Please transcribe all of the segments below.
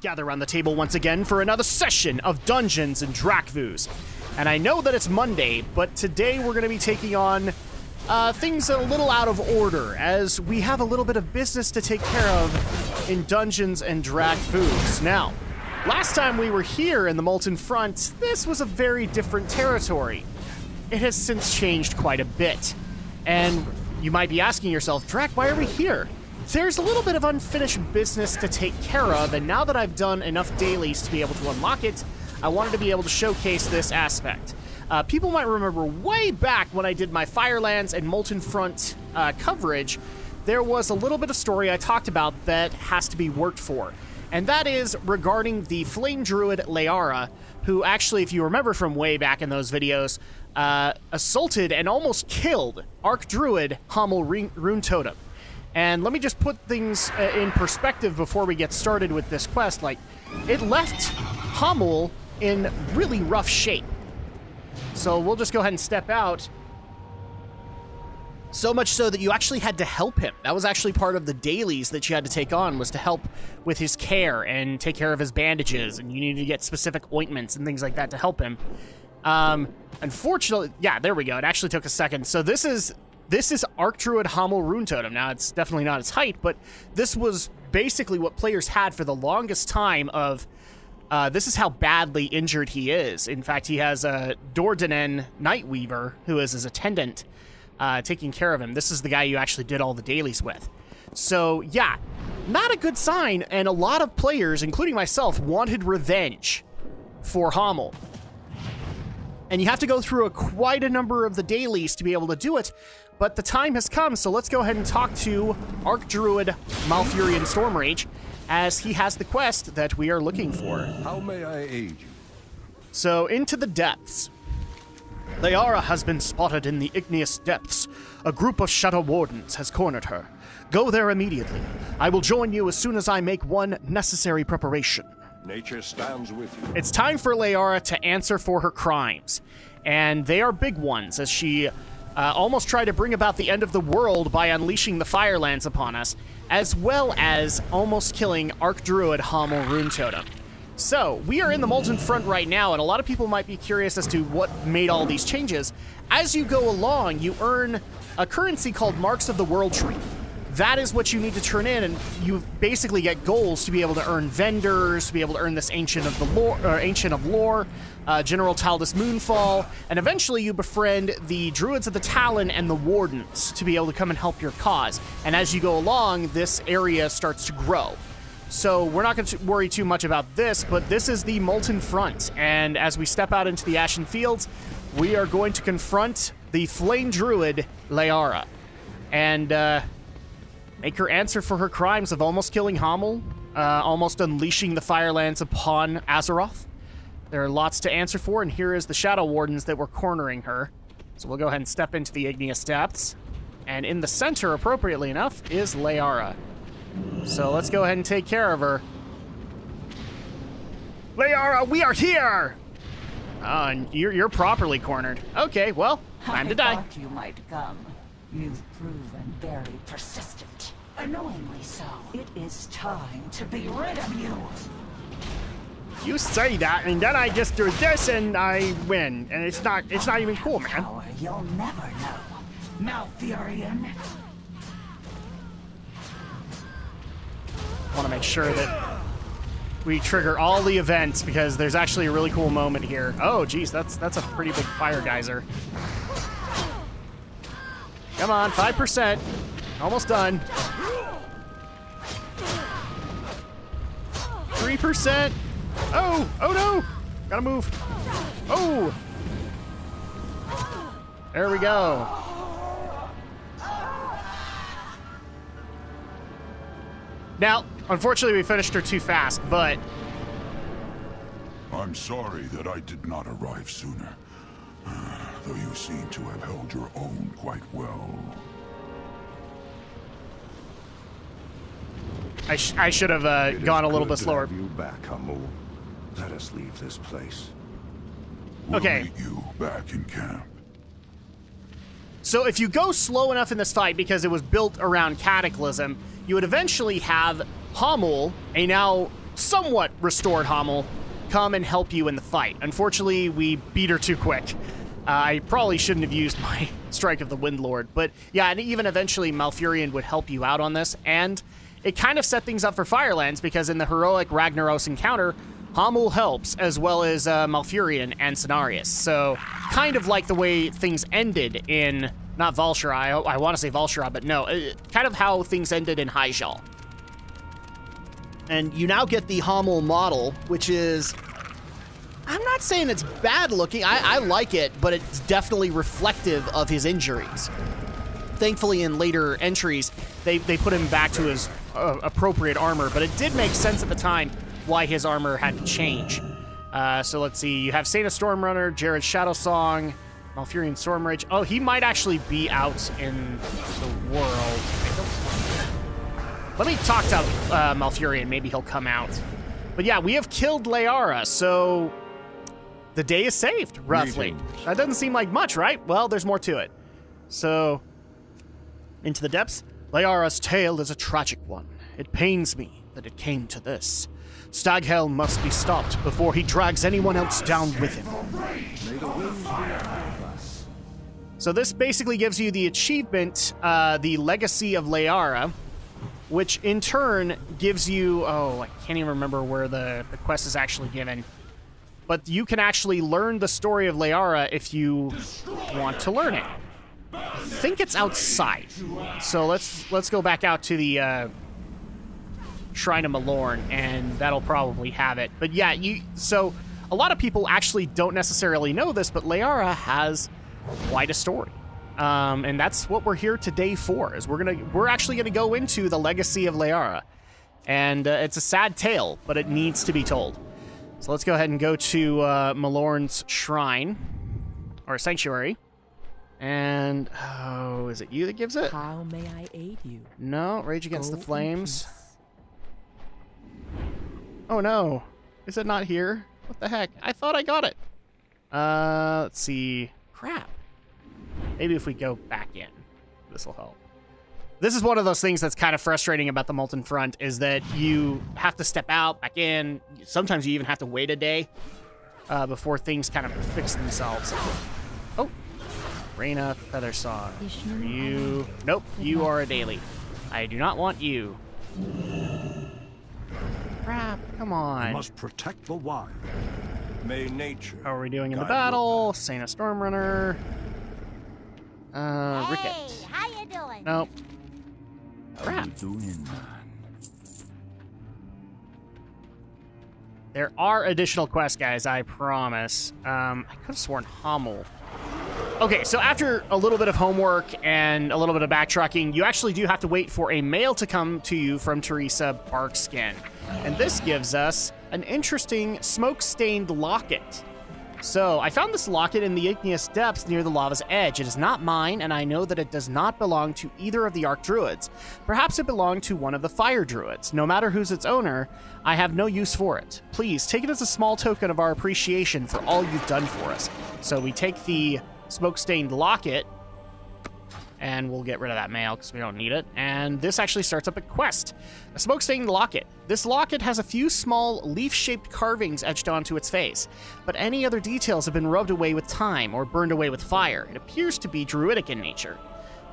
Gather around the table once again for another session of Dungeons and Drakfu's. And I know that it's Monday, but today we're going to be taking on things a little out of order, as we have a little bit of business to take care of in Dungeons and Drakfu's. Now, last time we were here in the Molten Front, this was a very different territory. It has since changed quite a bit. And you might be asking yourself, Drak, why are we here? There's a little bit of unfinished business to take care of, and now that I've done enough dailies to be able to unlock it, I wanted to be able to showcase this aspect. People might remember way back when I did my Firelands and Molten Front coverage, there was a little bit of story I talked about that has to be worked for, and that is regarding the Flame Druid Leyara, who actually, if you remember from way back in those videos, assaulted and almost killed Archdruid Hamuul Runetotem. And let me just put things in perspective before we get started with this quest. Like, it left Hamuul in really rough shape. So we'll just go ahead and step out. So much so that you actually had to help him. That was actually part of the dailies that you had to take on, was to help with his care and take care of his bandages. And you needed to get specific ointments and things like that to help him. Unfortunately, yeah, there we go. It actually took a second. So this is Archdruid Hamuul Runetotem. Now, it's definitely not its height, but this was basically what players had for the longest time of, this is how badly injured he is. In fact, he has a Dordanen Nightweaver, who is his attendant, taking care of him. This is the guy you actually did all the dailies with. So, yeah, not a good sign, and a lot of players, including myself, wanted revenge for Hamuul. And you have to go through quite a number of the dailies to be able to do it, but the time has come, so let's go ahead and talk to Archdruid Malfurion Stormrage, as he has the quest that we are looking for. How may I aid you? So, into the depths. Leyara has been spotted in the Igneous Depths. A group of Shadow Wardens has cornered her. Go there immediately. I will join you as soon as I make one necessary preparation. Nature stands with you. It's time for Leyara to answer for her crimes, and they are big ones, as she almost tried to bring about the end of the world by unleashing the Firelands upon us, as well as almost killing Archdruid Hamuul Runetotem. So, we are in the Molten Front right now, and a lot of people might be curious as to what made all these changes. As you go along, you earn a currency called Marks of the World Tree. That is what you need to turn in, and you basically get goals to be able to earn vendors, to be able to earn this Ancient of Lore, General Taldas Moonfall, and eventually you befriend the Druids of the Talon and the Wardens to be able to come and help your cause. And as you go along, this area starts to grow. So we're not going to worry too much about this, but this is the Molten Front, and as we step out into the Ashen Fields, we are going to confront the Flame Druid Leyara, and make her answer for her crimes of almost killing Hamuul, almost unleashing the Firelands upon Azeroth. There are lots to answer for, and here is the Shadow Wardens that were cornering her. So we'll go ahead and step into the Igneous Depths. And in the center, appropriately enough, is Leyara. So let's go ahead and take care of her. Leyara, we are here! And you're properly cornered. Okay, well, time to die. I thought you might come. You've proven very persistent. Annoyingly so. It is time to be rid of you. You say that, and then I just do this and I win. And it's not even cool, man. Power you'll never know, Malfurion. I want to make sure that we trigger all the events, because there's actually a really cool moment here. Oh, geez, that's a pretty big fire geyser. Come on, 5%. Almost done. 3%. Oh, oh no. Gotta move. Oh. There we go. Now, unfortunately, we finished her too fast, but... I'm sorry that I did not arrive sooner. Though you seem to have held your own quite well. I should have gone a little bit slower. Have you back, Hamuul. Let us leave this place. We'll meet you back in camp. So if you go slow enough in this fight, because it was built around Cataclysm, you would eventually have Hamuul, a now somewhat restored Hamuul come and help you in the fight. Unfortunately, we beat her too quick. I probably shouldn't have used my Strike of the Windlord, but yeah, and even eventually Malfurion would help you out on this, and it kind of set things up for Firelands, because in the heroic Ragnaros encounter, Hamuul helps, as well as Malfurion and Cenarius. So, kind of like the way things ended in, not Val'sharah, I want to say Val'sharah, but no, kind of how things ended in Hyjal. And you now get the Hamuul model, which is, I'm not saying it's bad looking, I like it, but it's definitely reflective of his injuries. Thankfully, in later entries, they put him back to his appropriate armor, but it did make sense at the time why his armor had to change. So let's see, you have Saint of Stormrunner, Jared's Shadowsong, Malfurion Stormrage. Oh, he might actually be out in the world. Let me talk to Malfurion, maybe he'll come out. But yeah, we have killed Leyara, so the day is saved, roughly. That doesn't seem like much, right? Well, there's more to it. So, into the depths, Leyara's tale is a tragic one. It pains me that it came to this. Staghelm must be stopped before he drags anyone else down with him. So this basically gives you the achievement, the Legacy of Leyara, which in turn gives you, oh, I can't even remember where the quest is actually given, but you can actually learn the story of Leyara if you want to learn it. I think it's outside. So let's go back out to the Shrine of Malorn, and that'll probably have it. But yeah, so a lot of people actually don't necessarily know this, but Leyara has quite a story. And that's what we're here today for, is we're actually gonna go into the Legacy of Leyara. And it's a sad tale, but it needs to be told. So let's go ahead and go to Malorn's shrine, or sanctuary. And, oh, is it you that gives it? How may I aid you? No, Rage Against the Flames. Oh no, is it not here? What the heck? I thought I got it. Let's see, crap. Maybe if we go back in, this will help. This is one of those things that's kind of frustrating about the Molten Front, is that you have to step out, back in. Sometimes you even have to wait a day before things kind of fix themselves. Oh, Reyna Feathersong. You, nope, you are a daily. I do not want you. Crap, come on. You must protect the wild. May nature. How are we doing in the battle? Saint of Stormrunner. Ricket. Hey, how you doing? Nope. Crap. There are additional quests, guys, I promise. I could have sworn Hamuul. Okay, so after a little bit of homework and a little bit of backtracking, you actually do have to wait for a mail to come to you from Teresa Barkskin. And this gives us an interesting smoke-stained locket. So, I found this locket in the Igneous Depths near the lava's edge. It is not mine, and I know that it does not belong to either of the Arc Druids. Perhaps it belonged to one of the Fire Druids. No matter who's its owner, I have no use for it. Please, take it as a small token of our appreciation for all you've done for us. So, we take the smoke-stained locket, and we'll get rid of that mail because we don't need it. And this actually starts up a quest. A smoke-stained locket. This locket has a few small leaf-shaped carvings etched onto its face, but any other details have been rubbed away with time or burned away with fire. It appears to be druidic in nature.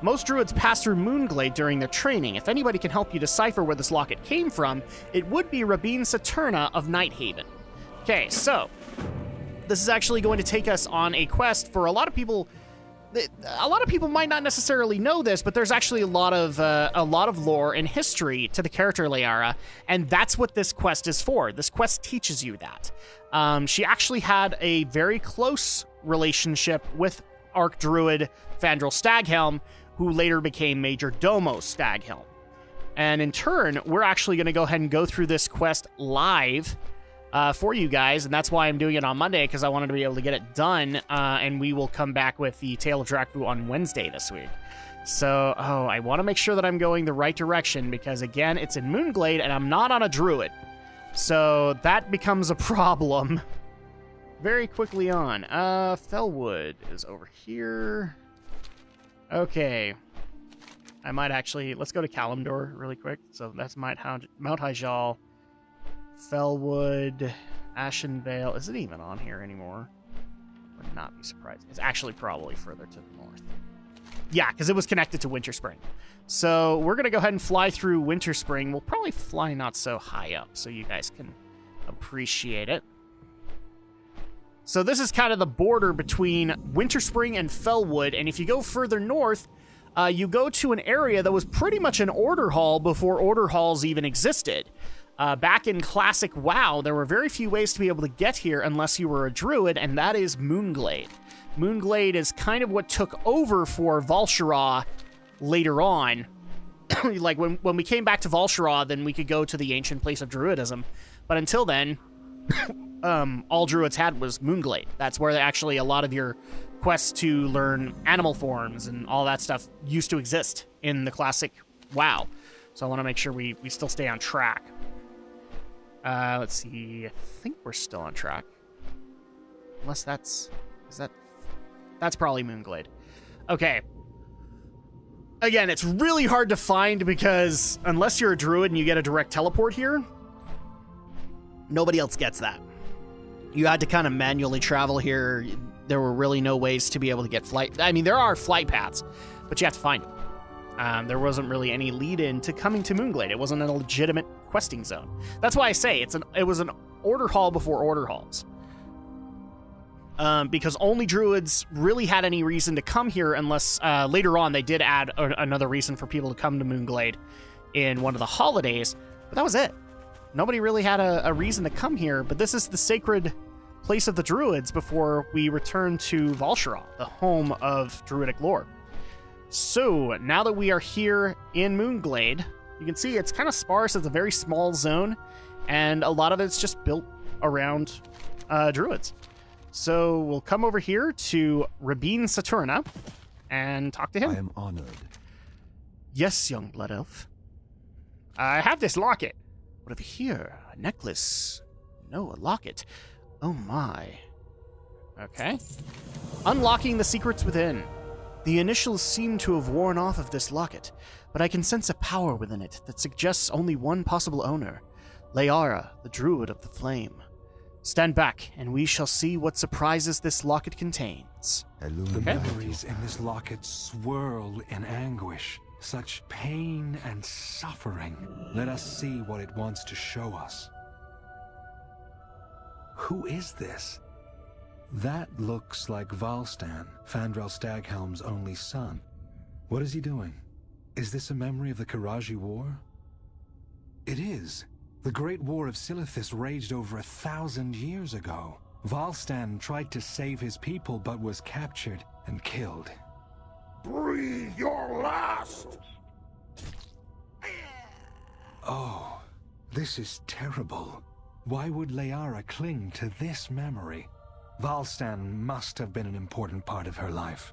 Most druids pass through Moonglade during their training. If anybody can help you decipher where this locket came from, it would be Rabin Saturna of Nighthaven. Okay, so this is actually going to take us on a quest for a lot of people. A lot of people might not necessarily know this, but there's actually a lot of lore and history to the character Leyara, and that's what this quest is for. This quest teaches you that. She actually had a very close relationship with Arc Druid Fandral Staghelm, who later became Major Domo Staghelm. And in turn, we're actually going to go ahead and go through this quest live for you guys, and that's why I'm doing it on Monday, because I wanted to be able to get it done, and we will come back with the Tale of Drakfu on Wednesday this week. So, oh, I want to make sure that I'm going the right direction, because again, it's in Moonglade, and I'm not on a druid. So, that becomes a problem very quickly on. Felwood is over here. Okay. I might actually, let's go to Kalimdor really quick. So, that's Mount Hyjal. Felwood, Ashenvale. Is it even on here anymore? Would not be surprising. It's actually probably further to the north. Yeah, because it was connected to Winterspring. So we're going to go ahead and fly through Winterspring. We'll probably fly not so high up so you guys can appreciate it. So this is kind of the border between Winterspring and Felwood. And if you go further north, you go to an area that was pretty much an order hall before order halls even existed. Back in classic WoW, there were very few ways to be able to get here unless you were a druid, and that is Moonglade. Moonglade is kind of what took over for Val'sharah later on. Like, when we came back to Val'sharah, then we could go to the ancient place of druidism. But until then, all druids had was Moonglade. That's where actually a lot of your quests to learn animal forms and all that stuff used to exist in the classic WoW. So I want to make sure we still stay on track. Let's see. I think we're still on track. Unless that's... Is that... That's probably Moonglade. Okay. Again, it's really hard to find because unless you're a druid and you get a direct teleport here, nobody else gets that. You had to kind of manually travel here. There were really no ways to be able to get flight. I mean, there are flight paths, but you have to find them. There wasn't really any lead-in to coming to Moonglade. It wasn't a legitimate questing zone. That's why I say it was an order hall before order halls. Because only druids really had any reason to come here unless later on they did add another reason for people to come to Moonglade in one of the holidays. But that was it. Nobody really had a reason to come here. But this is the sacred place of the druids before we return to Val'sharah, the home of druidic lore. So, now that we are here in Moonglade, you can see it's kind of sparse. It's a very small zone, and a lot of it's just built around druids. So, we'll come over here to Rabin Saturna and talk to him. I am honored. Yes, young blood elf. I have this locket. What over here? A necklace. No, a locket. Oh my. Okay. Unlocking the secrets within. The initials seem to have worn off of this locket, but I can sense a power within it that suggests only one possible owner, Leyara, the Druid of the Flame. Stand back, and we shall see what surprises this locket contains. The memories in this locket swirl in anguish, such pain and suffering. Let us see what it wants to show us. Who is this? That looks like Valstan, Fandral Staghelm's only son. What is he doing? Is this a memory of the Karaji War? It is. The Great War of Silithus raged over 1,000 years ago. Valstan tried to save his people, but was captured and killed. Breathe your last! Oh, this is terrible. Why would Leyara cling to this memory? Valstan must have been an important part of her life.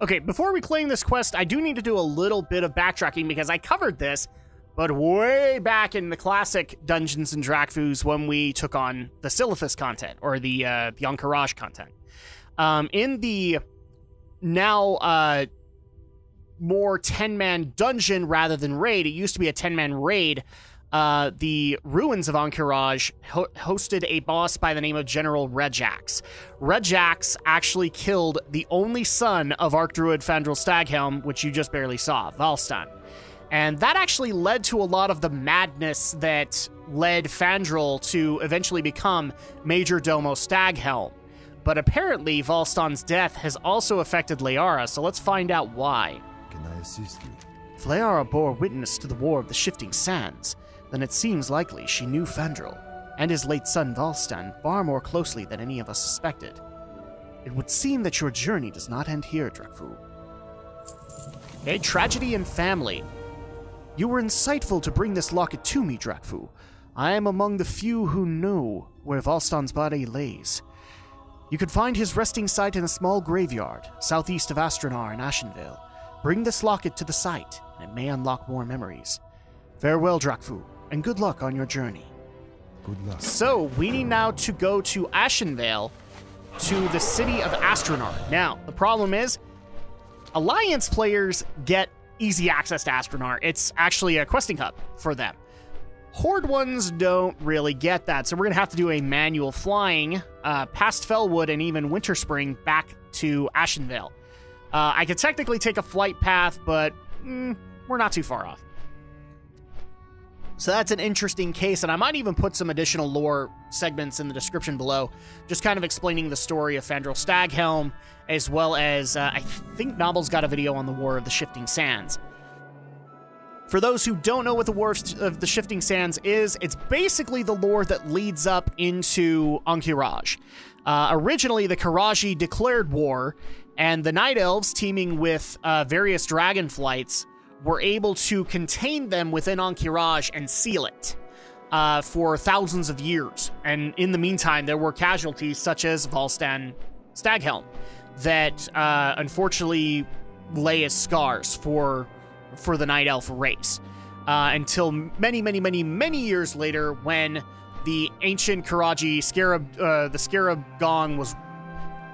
Okay, before we claim this quest, I do need to do a little bit of backtracking because I covered this, but way back in the classic Dungeons and Drakfu's when we took on the Silithus content, or the Ahn'Qiraj content. In the now more 10-man dungeon rather than raid, it used to be a 10-man raid. The ruins of Ahn'Qiraj hosted a boss by the name of General Rejax. Rejax actually killed the only son of Archdruid Fandral Staghelm, which you just barely saw, Valstan. And that actually led to a lot of the madness that led Fandral to eventually become Major Domo Staghelm. But apparently, Valstan's death has also affected Leyara, so let's find out why. Can I assist you? If Leyara bore witness to the War of the Shifting Sands, then it seems likely she knew Fandral and his late son Valstan far more closely than any of us suspected. It would seem that your journey does not end here, Drakfu. Okay, tragedy and family. You were insightful to bring this locket to me, Drakfu. I am among the few who know where Valstan's body lays. You could find his resting site in a small graveyard, southeast of Astranaar and Ashenvale. Bring this locket to the site, and it may unlock more memories. Farewell, Drakfu. And good luck on your journey. Good luck. So, we need now to go to Ashenvale, to the city of Astranaar. Now, the problem is, Alliance players get easy access to Astranaar. It's actually a questing hub for them. Horde ones don't really get that, so we're going to have to do a manual flying past Felwood and even Winterspring back to Ashenvale. I could technically take a flight path, but we're not too far off. So that's an interesting case, and I might even put some additional lore segments in the description below, just kind of explaining the story of Fandral Staghelm, as well as, I think Nobble's got a video on the War of the Shifting Sands. For those who don't know what the War of the Shifting Sands is, it's basically the lore that leads up into Ahn'Qiraj. Originally, the Qiraji declared war, and the Night Elves, teaming with various dragonflights, were able to contain them within Ahn'Qiraj and seal it for thousands of years. And in the meantime, there were casualties such as Valstan Staghelm that unfortunately lay as scars for the Night Elf race until many years later, when the ancient Qiraji Scarab, the Scarab Gong was...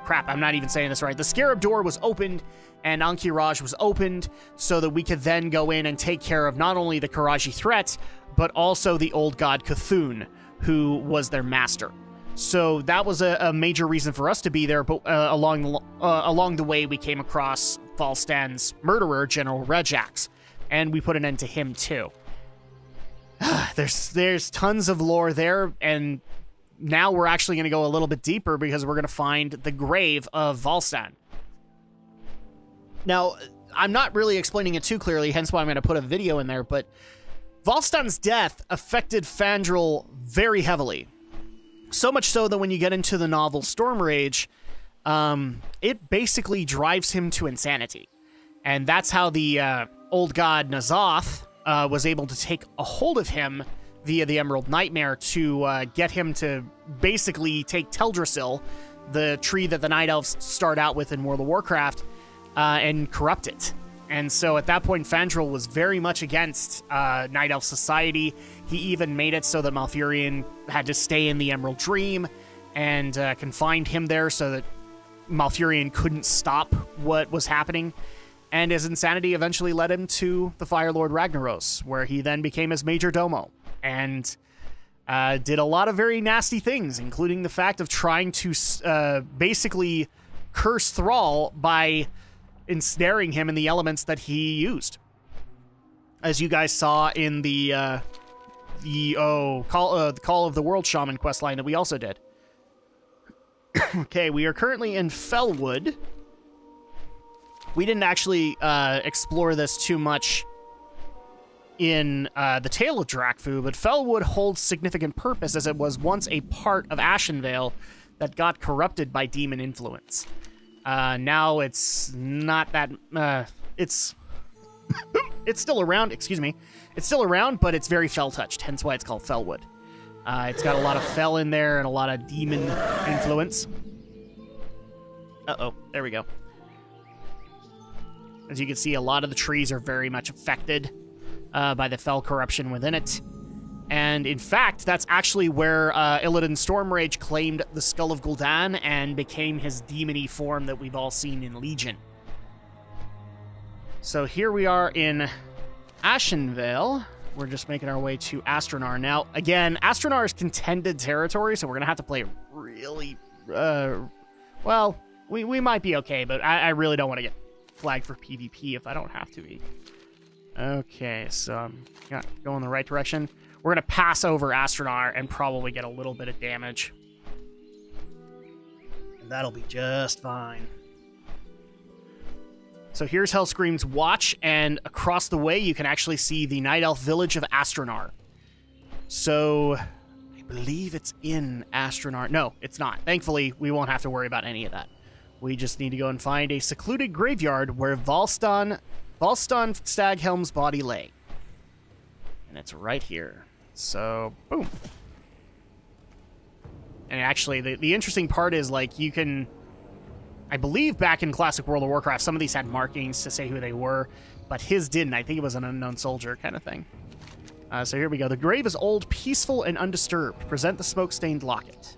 Crap, I'm not even saying this right. The Scarab Door was opened, and Ahn'Qiraj was opened, so that we could then go in and take care of not only the Qiraji threat, but also the old god C'Thun, who was their master. So that was a major reason for us to be there, but along the way, we came across Valstan's murderer, General Rejax, and we put an end to him, too. There's tons of lore there, and now we're actually going to go a little bit deeper, because we're going to find the grave of Valstan. Now, I'm not really explaining it too clearly, hence why I'm going to put a video in there, but Valstan's death affected Fandral very heavily. So much so that when you get into the novel Stormrage, it basically drives him to insanity. And that's how the old god Nazoth was able to take a hold of him via the Emerald Nightmare to get him to basically take Teldrassil, the tree that the Night Elves start out with in World of Warcraft, and corrupt it. And so at that point, Fandral was very much against Night Elf society. He even made it so that Malfurion had to stay in the Emerald Dream and confined him there so that Malfurion couldn't stop what was happening. And his insanity eventually led him to the Firelord Ragnaros, where he then became his Major Domo and did a lot of very nasty things, including the fact of trying to basically curse Thrall by ensnaring him in the elements that he used. As you guys saw in the Call of the World Shaman questline that we also did. Okay, we are currently in Felwood. We didn't actually explore this too much in the Tale of Drakfu, but Felwood holds significant purpose, as it was once a part of Ashenvale that got corrupted by demon influence. Now it's not that... it's still around, excuse me. It's still around, but it's very fell-touched, hence why it's called Felwood. It's got a lot of fell in there and a lot of demon influence. Uh-oh, there we go. As you can see, a lot of the trees are very much affected by the fell corruption within it. And in fact, that's actually where Illidan Stormrage claimed the Skull of Gul'dan and became his demon-y form that we've all seen in Legion. So here we are in Ashenvale. We're just making our way to Astranaar. Now, again, Astranaar is contended territory, so we're going to have to play really... well, we might be okay, but I really don't want to get flagged for PvP if I don't have to be. Okay, so I'm going in the right direction. We're going to pass over Astranaar and probably get a little bit of damage. And that'll be just fine. So here's Hellscream's Watch, and across the way you can actually see the Night Elf village of Astranaar. So I believe it's in Astranaar. No, it's not. Thankfully, we won't have to worry about any of that. We just need to go and find a secluded graveyard where Valstan Staghelm's body lay. And it's right here. So, boom. And actually, the interesting part is, like, you can... I believe back in classic World of Warcraft, some of these had markings to say who they were, but his didn't. I think it was an unknown soldier kind of thing. So here we go. The grave is old, peaceful, and undisturbed. Present the smoke-stained locket.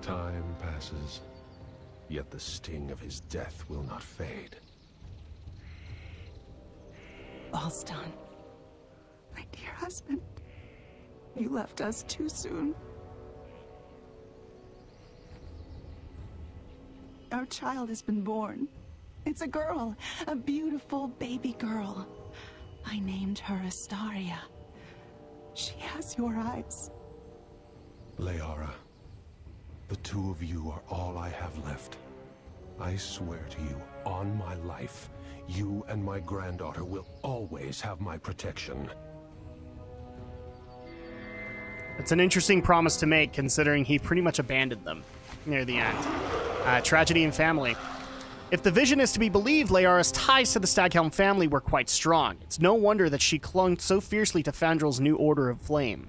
Time passes, yet the sting of his death will not fade. Valstan. My dear husband, you left us too soon. Our child has been born. It's a girl, a beautiful baby girl. I named her Astaria. She has your eyes. Leyara, the two of you are all I have left. I swear to you, on my life, you and my granddaughter will always have my protection. It's an interesting promise to make, considering he pretty much abandoned them near the end. Tragedy and family. If the vision is to be believed, Leyara's ties to the Staghelm family were quite strong. It's no wonder that she clung so fiercely to Fandral's new Order of Flame.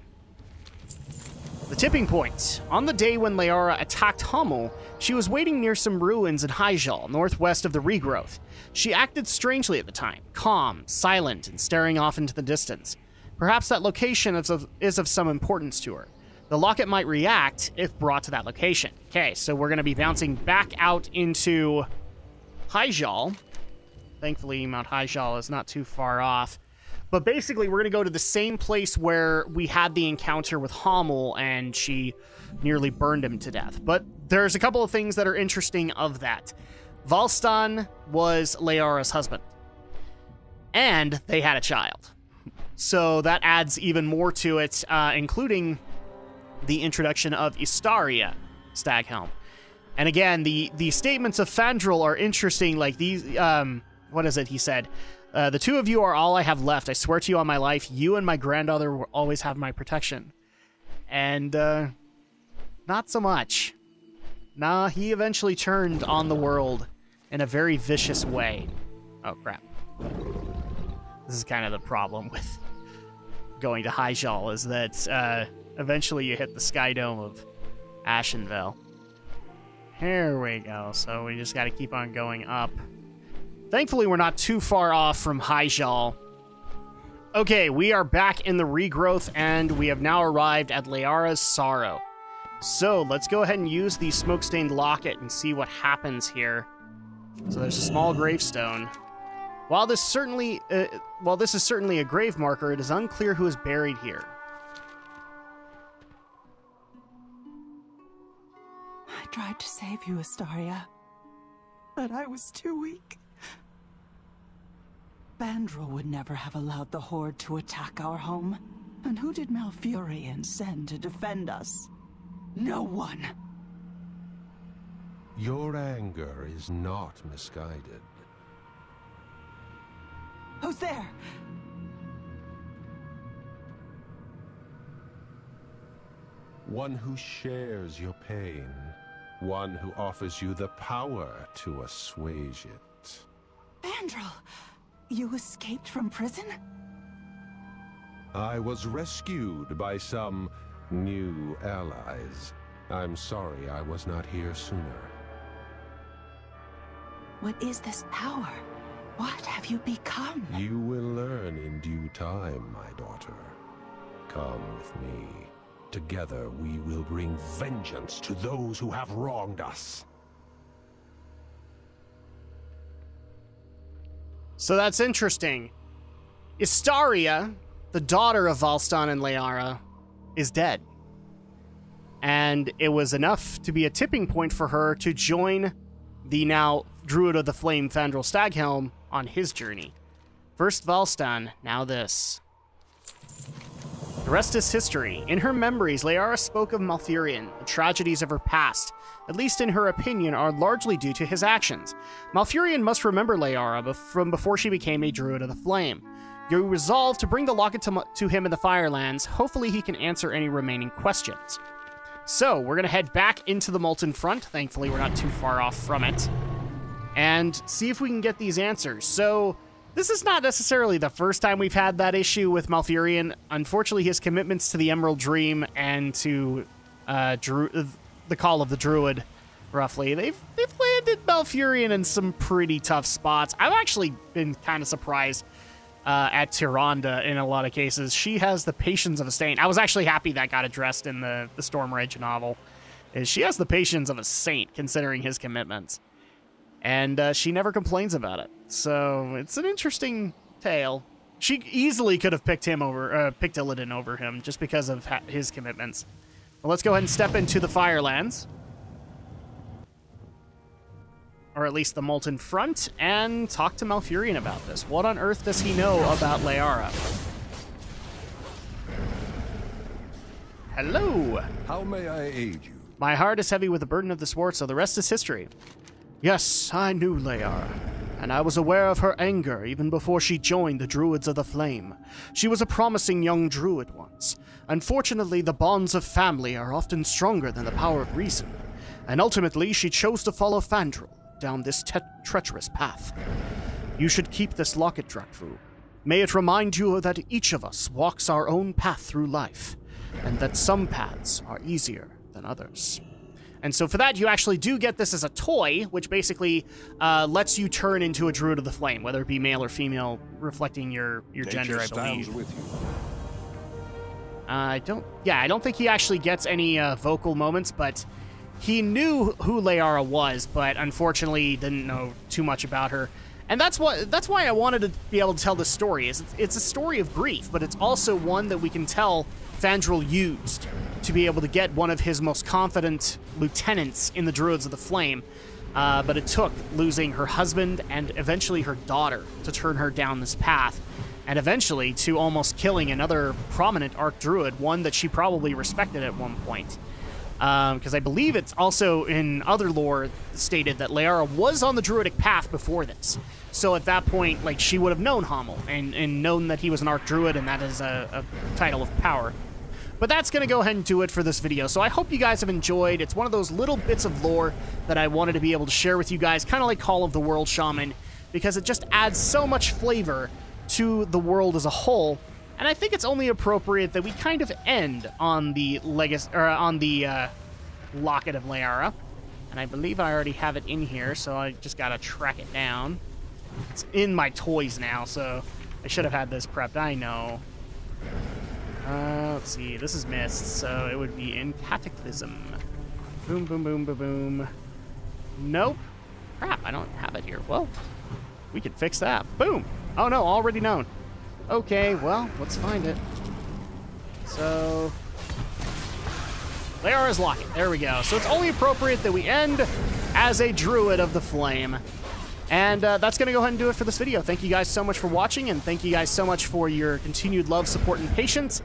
The tipping point. On the day when Leyara attacked Hamuul, she was waiting near some ruins in Hyjal, northwest of the Regrowth. She acted strangely at the time, calm, silent, and staring off into the distance. Perhaps that location is of some importance to her. The locket might react if brought to that location. Okay, so we're going to be bouncing back out into Hyjal. Thankfully, Mount Hyjal is not too far off. But basically, we're going to go to the same place where we had the encounter with Hamuul, and she nearly burned him to death. But there's a couple of things that are interesting of that. Valstan was Leyara's husband, and they had a child. So that adds even more to it, including the introduction of Istaria Staghelm. And again, the statements of Fandral are interesting, like these, what is it he said? The two of you are all I have left. I swear to you on my life, you and my granddaughter will always have my protection. And, not so much. Nah, he eventually turned on the world in a very vicious way. Oh, crap. This is kind of the problem with going to Hyjal, is that, eventually you hit the Sky Dome of Ashenvale. Here we go. So we just got to keep on going up. Thankfully, we're not too far off from Hyjal. Okay, we are back in the Regrowth, and we have now arrived at Leyara's Sorrow. So let's go ahead and use the Smoke-stained locket and see what happens here. So there's a small gravestone. While this is certainly a grave marker, it is unclear who is buried here. I tried to save you, Astaria, but I was too weak. Fandral would never have allowed the Horde to attack our home. And who did Malfurion send to defend us? No one. Your anger is not misguided. Who's there? One who shares your pain. One who offers you the power to assuage it. Fandral, you escaped from prison? I was rescued by some new allies. I'm sorry I was not here sooner. What is this power? What have you become? You will learn in due time, my daughter. Come with me. Together we will bring vengeance to those who have wronged us. So that's interesting. Istaria, the daughter of Valstan and Leyara, is dead. And it was enough to be a tipping point for her to join the now Druid of the Flame Fandral Staghelm on his journey. First Valstan, now this. The rest is history. In her memories, Leyara spoke of Malfurion. The tragedies of her past, at least in her opinion, are largely due to his actions. Malfurion must remember Leyara from before she became a Druid of the Flame. You resolve to bring the locket to him in the Firelands. Hopefully he can answer any remaining questions. So, we're going to head back into the Molten Front. Thankfully, we're not too far off from it. And see if we can get these answers. So, this is not necessarily the first time we've had that issue with Malfurion. Unfortunately, his commitments to the Emerald Dream and to the Call of the Druid, roughly, they've landed Malfurion in some pretty tough spots. I've actually been kind of surprised at Tyrande in a lot of cases. She has the patience of a saint. I was actually happy that got addressed in the Stormrage novel. Is she has the patience of a saint, considering his commitments. And she never complains about it. So it's an interesting tale. She easily could have picked him over, picked Illidan over him, just because of his commitments. Well, let's go ahead and step into the Firelands, or at least the Molten Front, and talk to Malfurion about this. What on earth does he know about Leyara? Hello. How may I aid you? My heart is heavy with the burden of this war, so the rest is history. Yes, I knew Leyara, and I was aware of her anger even before she joined the Druids of the Flame. She was a promising young druid once. Unfortunately, the bonds of family are often stronger than the power of reason, and ultimately she chose to follow Fandral down this treacherous path. You should keep this locket, Drakfu. May it remind you that each of us walks our own path through life, and that some paths are easier than others. And so for that, you actually do get this as a toy, which basically lets you turn into a Druid of the Flame, whether it be male or female, reflecting your gender, I believe. With you. I don't think he actually gets any vocal moments, but he knew who Leyara was, but unfortunately didn't know too much about her. And that's why I wanted to be able to tell this story. It's a story of grief, but it's also one that we can tell Fandral used to be able to get one of his most confident lieutenants in the Druids of the Flame, but it took losing her husband and eventually her daughter to turn her down this path, and eventually to almost killing another prominent Archdruid, one that she probably respected at one point. Because I believe it's also in other lore stated that Leyara was on the Druidic path before this. So at that point, like, she would have known Hamuul and known that he was an Archdruid, and that is a title of power. But that's going to go ahead and do it for this video. So I hope you guys have enjoyed. It's one of those little bits of lore that I wanted to be able to share with you guys, kind of like Call of the World Shaman, because it just adds so much flavor to the world as a whole. And I think it's only appropriate that we kind of end on the legacy, or on the locket of Leyara. And I believe I already have it in here, so I just got to track it down. It's in my toys now, so I should have had this prepped. I know. Let's see, this is missed, so it would be in Cataclysm. Boom, boom, boom, boom, boom. Nope. Crap, I don't have it here. Well, we can fix that. Boom. Oh no, already known. Okay, well, let's find it. So, Leyara's locket. There we go. So it's only appropriate that we end as a Druid of the Flame. And that's going to go ahead and do it for this video. Thank you guys so much for watching, and thank you guys so much for your continued love, support, and patience.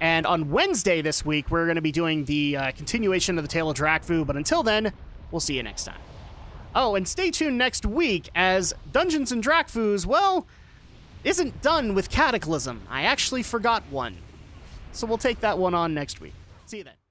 And on Wednesday this week, we're going to be doing the continuation of the Tale of Drakfu, but until then, we'll see you next time. Oh, and stay tuned next week as Dungeons and Drakfu's, well, isn't done with Cataclysm. I actually forgot one. So we'll take that one on next week. See you then.